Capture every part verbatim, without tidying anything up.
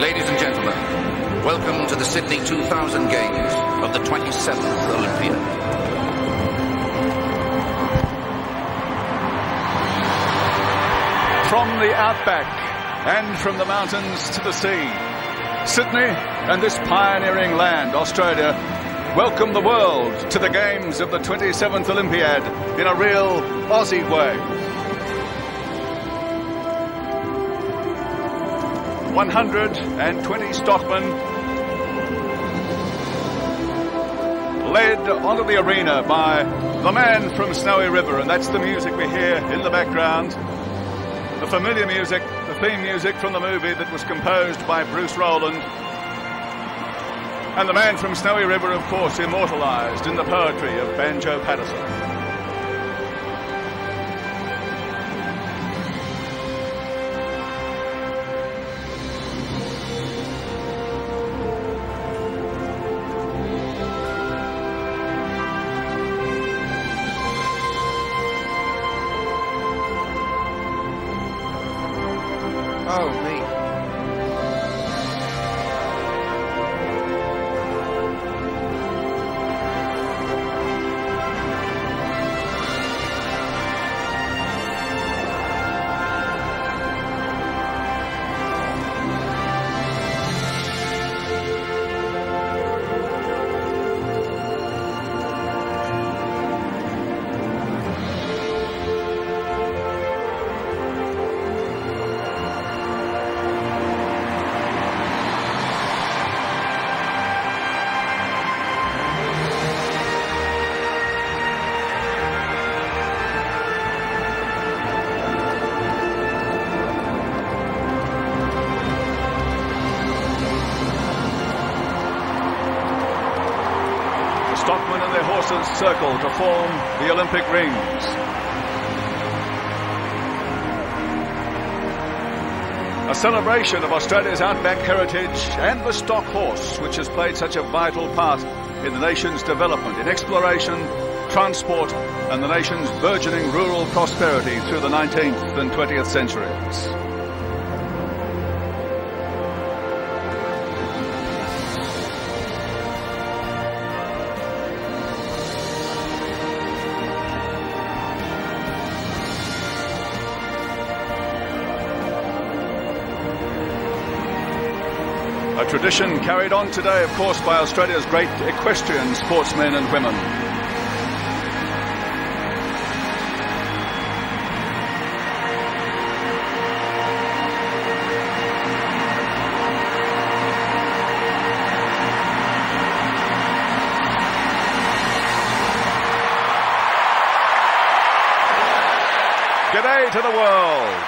Ladies and gentlemen, welcome to the Sydney two thousand Games of the twenty-seventh Olympiad. From the outback and from the mountains to the sea, Sydney and this pioneering land, Australia, welcome the world to the Games of the twenty-seventh Olympiad in a real Aussie way. one hundred twenty stockmen led onto the arena by The Man from Snowy River, and that's the music we hear in the background. The familiar music, the theme music from the movie that was composed by Bruce Rowland. And The Man from Snowy River, of course, immortalised in the poetry of Banjo Paterson. Stockmen and their horses circle to form the Olympic rings. A celebration of Australia's outback heritage and the stock horse, which has played such a vital part in the nation's development, in exploration, transport, and the nation's burgeoning rural prosperity through the nineteenth and twentieth centuries. A tradition carried on today, of course, by Australia's great equestrian sportsmen and women. G'day to the world!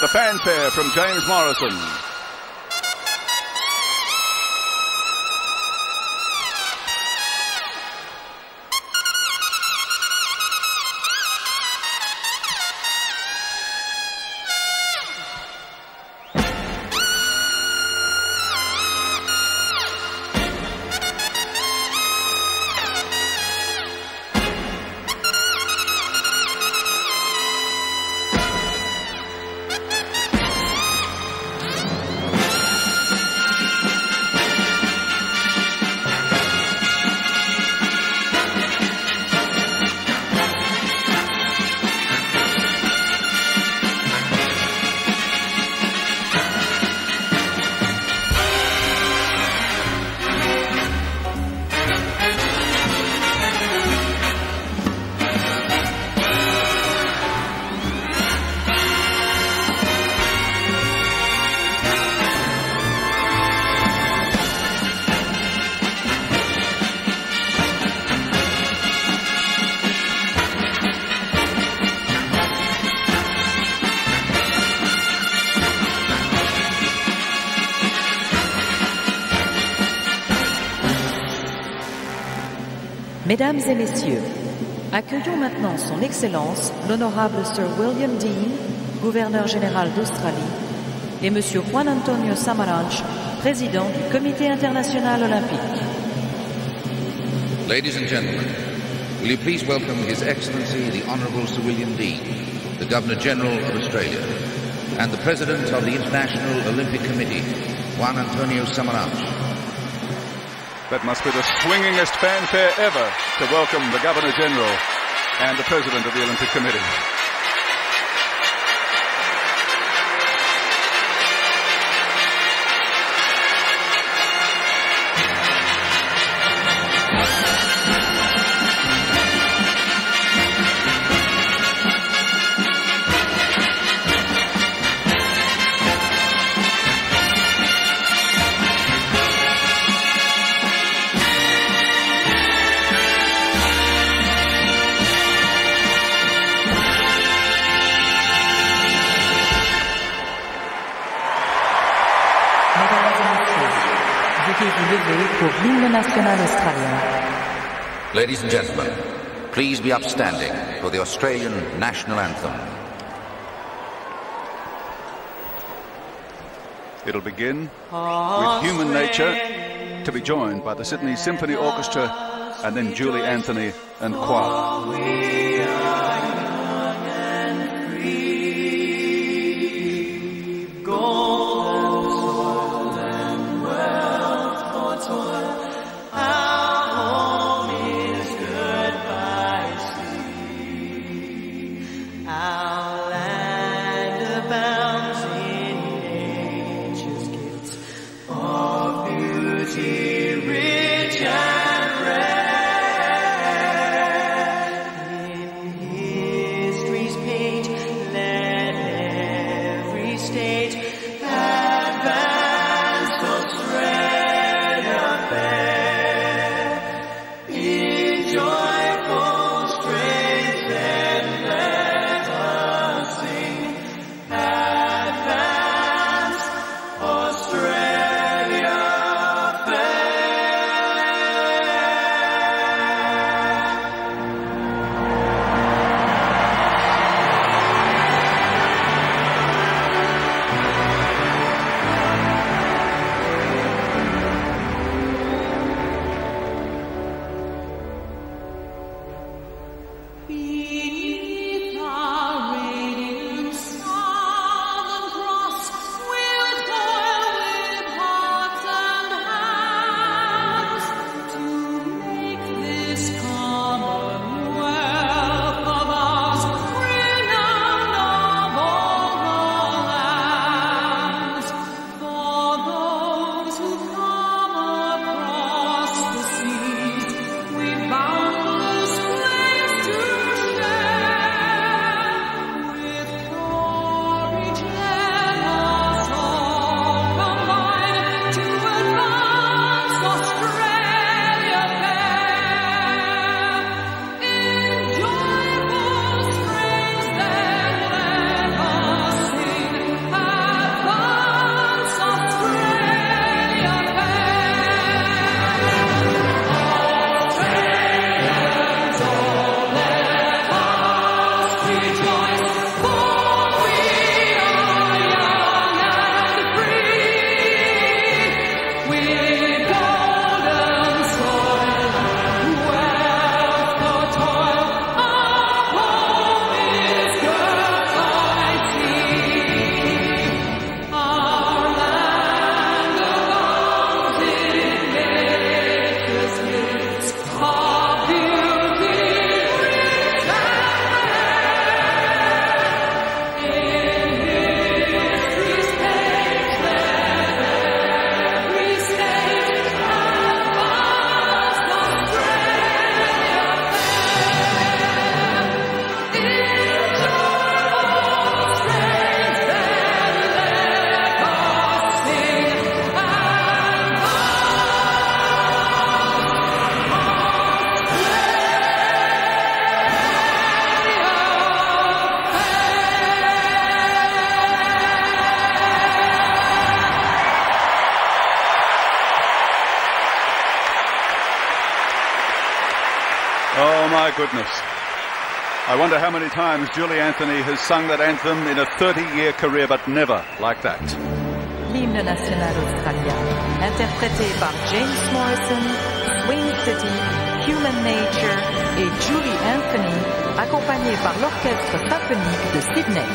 The fanfare from James Morrison. Mesdames et messieurs, accueillons maintenant son Excellence, l'honorable Sir William Deane, gouverneur général d'Australie, et Monsieur Juan Antonio Samaranch, président du Comité international olympique. Ladies and gentlemen, will you please welcome His Excellency the Honorable Sir William Deane, the Governor-General of Australia, and the President of the International Olympic Committee, Juan Antonio Samaranch. That must be the swingingest fanfare ever to welcome the Governor-General and the President of the Olympic Committee. Ladies and gentlemen, please be upstanding for the Australian national anthem. It'll begin with Human Nature, to be joined by the Sydney Symphony Orchestra and then Julie Anthony and choir. Goodness. I wonder how many times Julie Anthony has sung that anthem in a thirty-year career, but never like that. L'hymne national australien, interprété par James Morrison, Swing City, Human Nature et Julie Anthony, accompagné accompagné par l'orchestre symphonique de Sydney.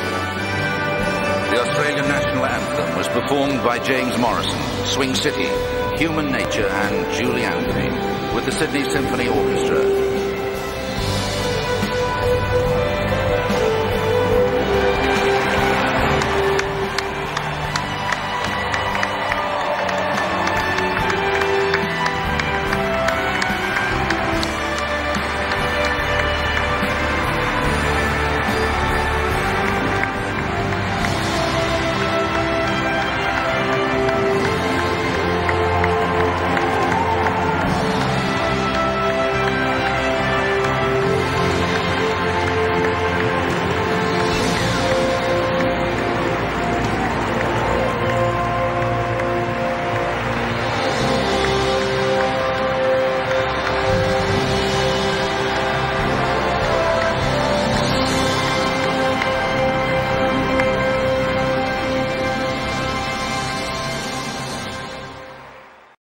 The Australian national anthem was performed by James Morrison, Swing City, Human Nature and Julie Anthony with the Sydney Symphony Orchestra.